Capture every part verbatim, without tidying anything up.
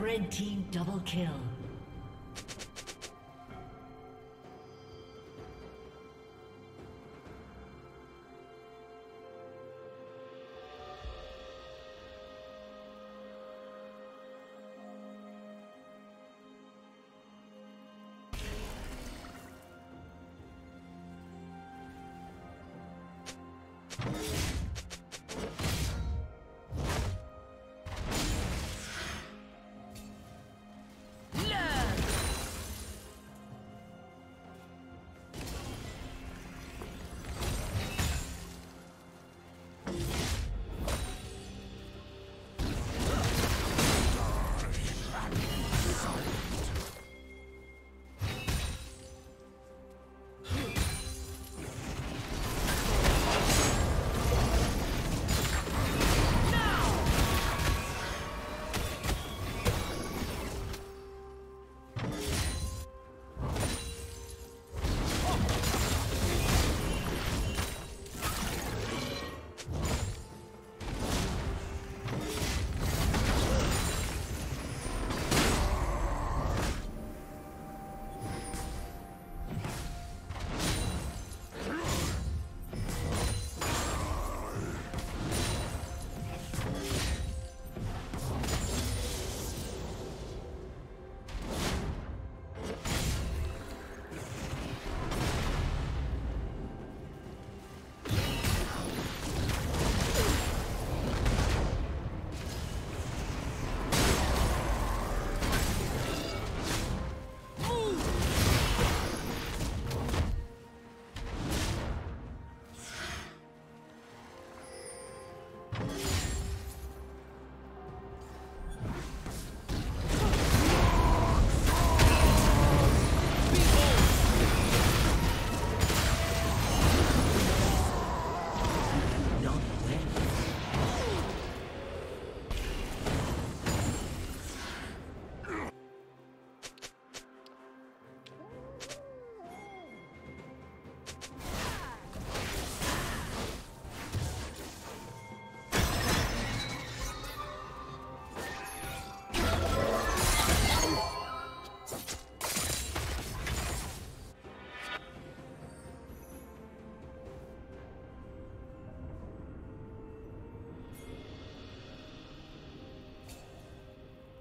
Red team double kill.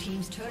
Team's turret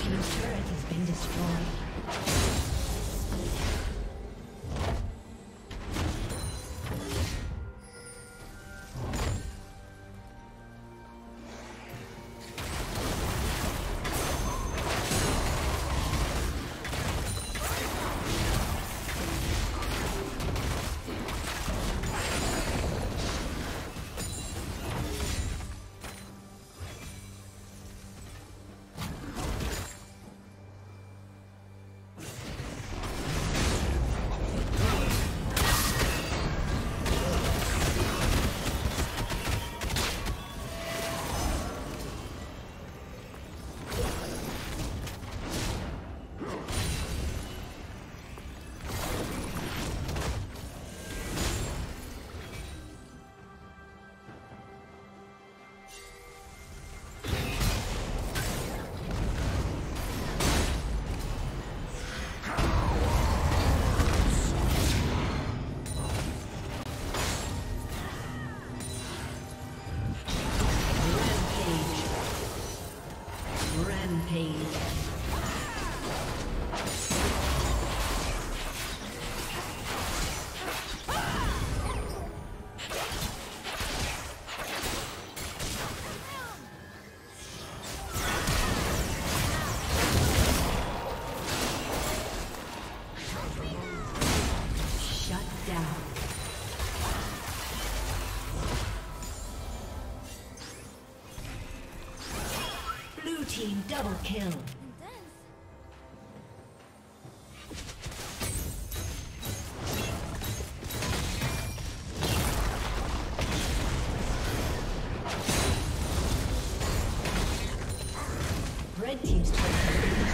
Team's turret has been destroyed. Rampage. Double kill. Red team's turret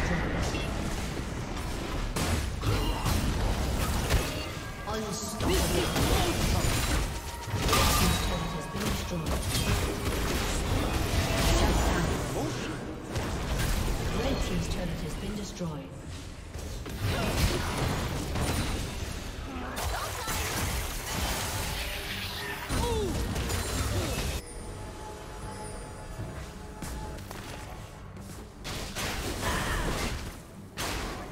has been destroyed. Unstoppable. Red team's turret has been destroyed. Shut down. Red team's turret has been destroyed.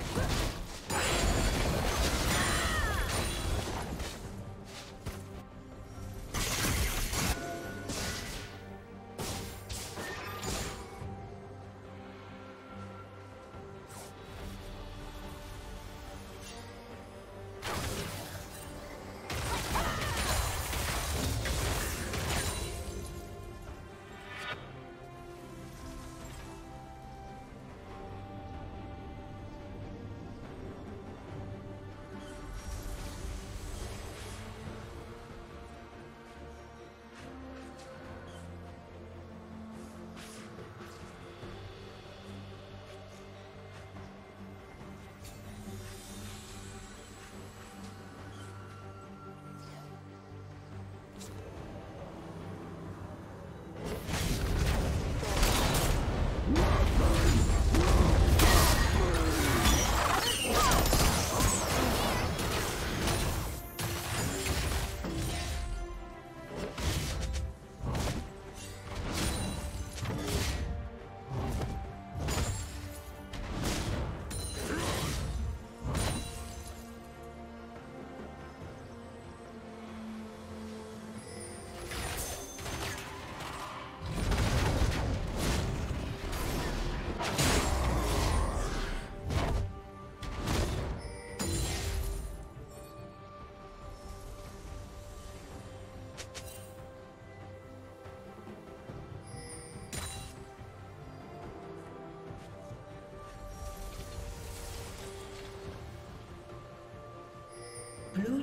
Blue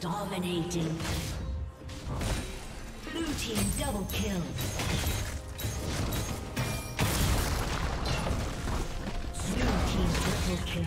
Dominating. Blue team double kill. Blue team double kill.